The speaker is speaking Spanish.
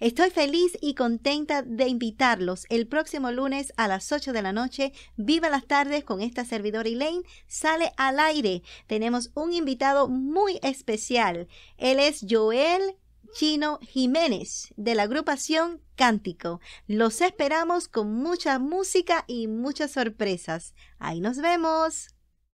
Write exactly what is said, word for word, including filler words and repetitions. Estoy feliz y contenta de invitarlos el próximo lunes a las ocho de la noche. Viva las tardes con esta servidora Elaine sale al aire. Tenemos un invitado muy especial. Él es Joel Chino Jiménez de la agrupación Kántiko. Los esperamos con mucha música y muchas sorpresas. Ahí nos vemos.